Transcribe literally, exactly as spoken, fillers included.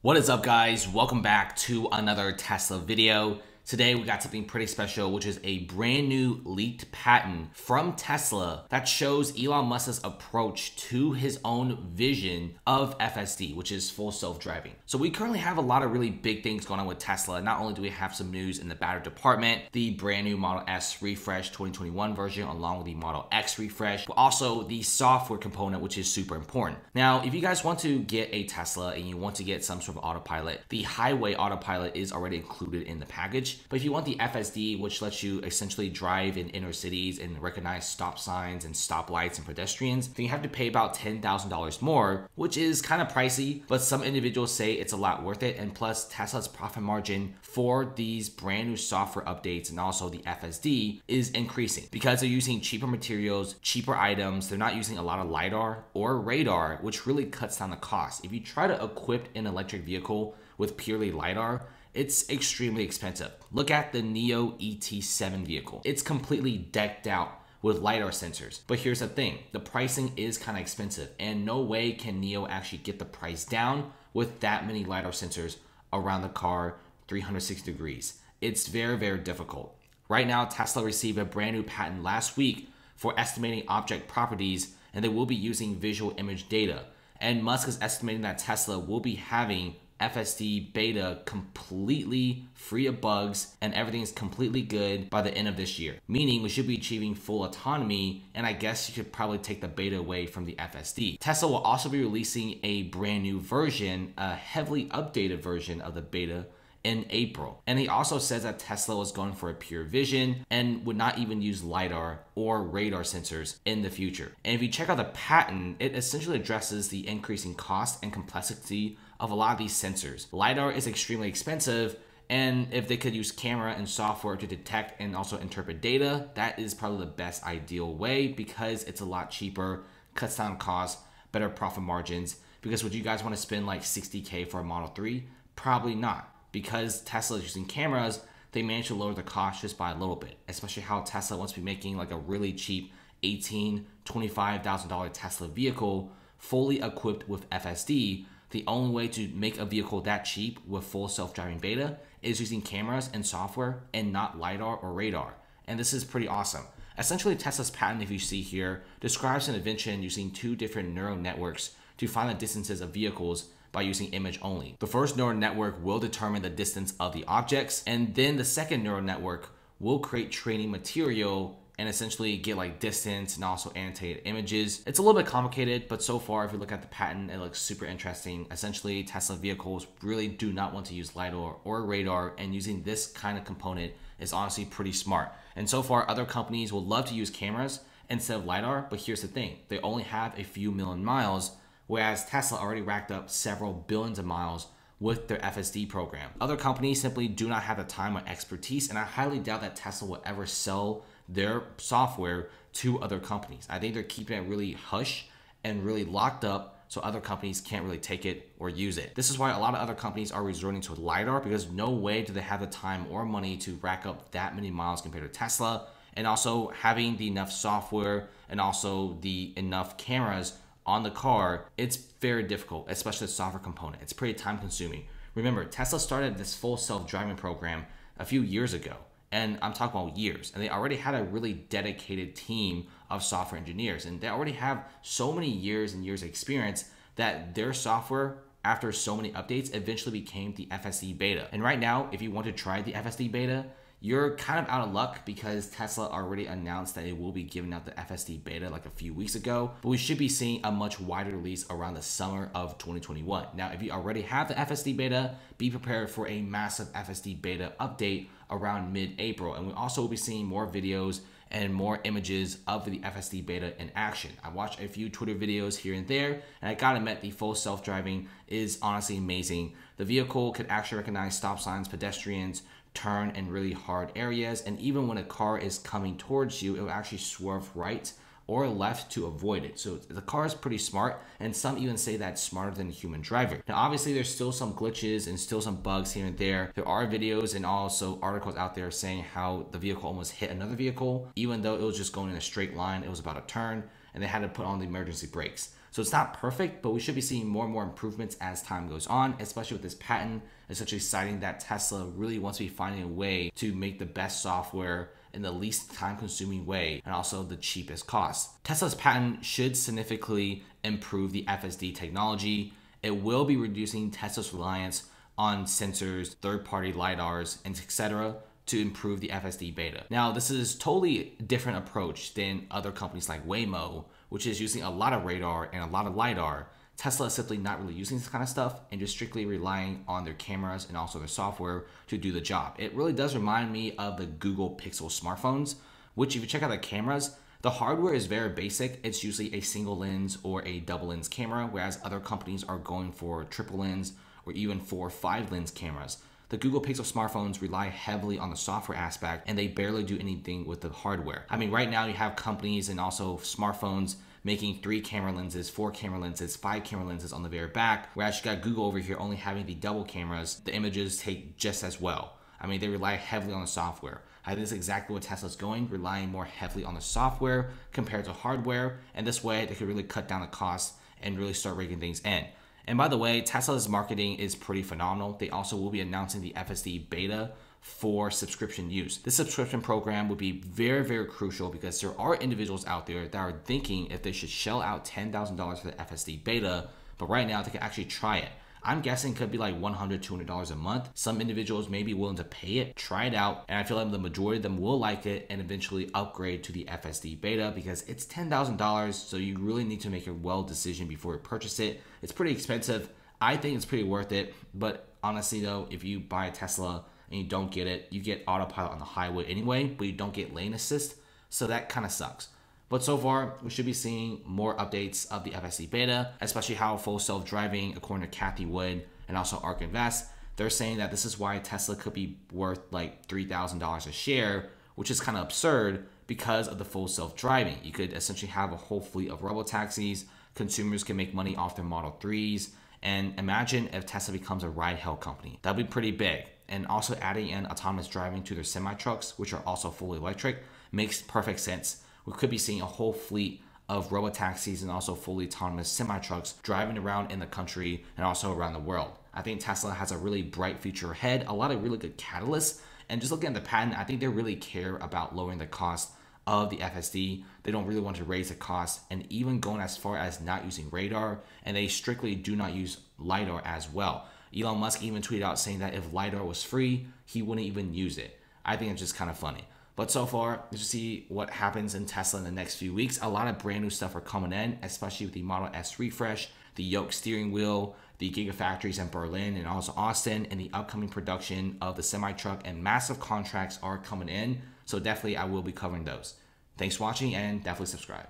What is up, guys? Welcome back to another Tesla video. Today we got something pretty special, which is a brand new leaked patent from Tesla that shows Elon Musk's approach to his own vision of F S D, which is full self-driving. So we currently have a lot of really big things going on with Tesla. Not only do we have some news in the battery department, the brand new Model S refresh twenty twenty-one version along with the Model X refresh, but also the software component, which is super important. Now, if you guys want to get a Tesla and you want to get some sort of autopilot, the highway autopilot is already included in the package. But if you want the F S D, which lets you essentially drive in inner cities and recognize stop signs and stoplights and pedestrians, then you have to pay about ten thousand dollars more, which is kind of pricey, but some individuals say it's a lot worth it. And plus, Tesla's profit margin for these brand new software updates and also the F S D is increasing because they're using cheaper materials, cheaper items. They're not using a lot of LiDAR or radar, which really cuts down the cost. If you try to equip an electric vehicle with purely LiDAR, it's extremely expensive. Look at the Neo E T seven vehicle. It's completely decked out with LiDAR sensors. But here's the thing, the pricing is kind of expensive, and no way can Neo actually get the price down with that many LiDAR sensors around the car three hundred sixty degrees. It's very, very difficult. Right now, Tesla received a brand new patent last week for estimating object properties, and they will be using visual image data. And Musk is estimating that Tesla will be having F S D beta completely free of bugs and everything is completely good by the end of this year, meaning we should be achieving full autonomy. And I guess you could probably take the beta away from the F S D. Tesla will also be releasing a brand new version, a heavily updated version of the beta in April. And he also says that Tesla was going for a pure vision and would not even use LiDAR or radar sensors in the future. And if you check out the patent, it essentially addresses the increasing cost and complexity of a lot of these sensors. LiDAR is extremely expensive, and if they could use camera and software to detect and also interpret data, that is probably the best ideal way because it's a lot cheaper, cuts down costs, better profit margins. Because would you guys want to spend like sixty K for a Model three? Probably not. Because Tesla is using cameras, they managed to lower the cost just by a little bit, especially how Tesla wants to be making like a really cheap eighteen thousand, twenty-five thousand dollar Tesla vehicle fully equipped with F S D. The only way to make a vehicle that cheap with full self-driving beta is using cameras and software and not LiDAR or radar. And this is pretty awesome. Essentially, Tesla's patent, if you see here, describes an invention using two different neural networks to find the distances of vehicles by using image only. The first neural network will determine the distance of the objects, and then the second neural network will create training material and essentially get like distance and also annotated images. It's a little bit complicated, but so far, if you look at the patent, it looks super interesting. Essentially, Tesla vehicles really do not want to use LiDAR or radar, and using this kind of component is honestly pretty smart. And so far, other companies will love to use cameras instead of LiDAR, but here's the thing, they only have a few million miles, whereas Tesla already racked up several billions of miles with their F S D program. Other companies simply do not have the time or expertise, and I highly doubt that Tesla will ever sell their software to other companies. I think they're keeping it really hush and really locked up so other companies can't really take it or use it. This is why a lot of other companies are resorting to LiDAR, because no way do they have the time or money to rack up that many miles compared to Tesla, and also having the enough software and also the enough cameras on the car. It's very difficult, especially the software component. It's pretty time consuming. Remember, Tesla started this full self-driving program a few years ago, and I'm talking about years, and they already had a really dedicated team of software engineers, and they already have so many years and years of experience that their software, after so many updates, eventually became the F S D beta. And right now, if you want to try the F S D beta, you're kind of out of luck because Tesla already announced that it will be giving out the F S D beta like a few weeks ago, but we should be seeing a much wider release around the summer of twenty twenty-one. Now, if you already have the F S D beta, be prepared for a massive F S D beta update around mid-April. And we also will be seeing more videos and more images of the F S D beta in action. I watched a few Twitter videos here and there, and I gotta admit, the full self-driving is honestly amazing. The vehicle could actually recognize stop signs, pedestrians, turn in really hard areas, and even when a car is coming towards you, it will actually swerve right or left to avoid it. So the car is pretty smart, and some even say that's smarter than a human driver. Now, obviously there's still some glitches and still some bugs here and there. There are videos and also articles out there saying how the vehicle almost hit another vehicle, even though it was just going in a straight line, it was about a turn, and they had to put on the emergency brakes. So it's not perfect, but we should be seeing more and more improvements as time goes on, especially with this patent, essentially citing that Tesla really wants to be finding a way to make the best software in the least time-consuming way and also the cheapest cost. Tesla's patent should significantly improve the F S D technology. It will be reducing Tesla's reliance on sensors, third-party LiDARs, and et cetera to improve the F S D beta. Now, this is a totally different approach than other companies like Waymo, which is using a lot of radar and a lot of LiDAR. Tesla is simply not really using this kind of stuff and just strictly relying on their cameras and also their software to do the job. It really does remind me of the Google Pixel smartphones, which if you check out the cameras, the hardware is very basic. It's usually a single lens or a double lens camera, whereas other companies are going for triple lens or even four or five lens cameras. The Google Pixel smartphones rely heavily on the software aspect and they barely do anything with the hardware. I mean, right now you have companies and also smartphones making three camera lenses, four camera lenses, five camera lenses on the very back, whereas you got Google over here only having the double cameras. The images take just as well. I mean, they rely heavily on the software. I think this is exactly what Tesla's going, relying more heavily on the software compared to hardware. And this way they could really cut down the cost and really start raking things in. And by the way, Tesla's marketing is pretty phenomenal. They also will be announcing the F S D beta for subscription use. This subscription program would be very, very crucial because there are individuals out there that are thinking if they should shell out ten thousand dollars for the F S D beta, but right now they can actually try it. I'm guessing it could be like one hundred, two hundred dollars a month. Some individuals may be willing to pay it, try it out, and I feel like the majority of them will like it and eventually upgrade to the F S D beta because it's ten thousand dollars, so you really need to make a well decision before you purchase it. It's pretty expensive. I think it's pretty worth it, but honestly though, if you buy a Tesla and you don't get it, you get autopilot on the highway anyway, but you don't get lane assist, so that kind of sucks. But so far, we should be seeing more updates of the F S D beta, especially how full self-driving, according to Kathy Wood and also Ark Invest, they're saying that this is why Tesla could be worth like three thousand dollars a share, which is kind of absurd because of the full self-driving. You could essentially have a whole fleet of robotaxis, consumers can make money off their Model threes, and imagine if Tesla becomes a ride-hail company. That'd be pretty big. And also adding in autonomous driving to their semi-trucks, which are also fully electric, makes perfect sense. We could be seeing a whole fleet of robotaxis and also fully autonomous semi-trucks driving around in the country and also around the world. I think Tesla has a really bright future ahead, a lot of really good catalysts. And just looking at the patent, I think they really care about lowering the cost of the F S D. They don't really want to raise the cost and even going as far as not using radar. And they strictly do not use LiDAR as well. Elon Musk even tweeted out saying that if LiDAR was free, he wouldn't even use it. I think it's just kind of funny. But so far, let's see what happens in Tesla in the next few weeks. A lot of brand new stuff are coming in, especially with the Model S refresh, the yoke steering wheel, the Gigafactories in Berlin and also Austin, and the upcoming production of the semi-truck and massive contracts are coming in. So definitely I will be covering those. Thanks for watching and definitely subscribe.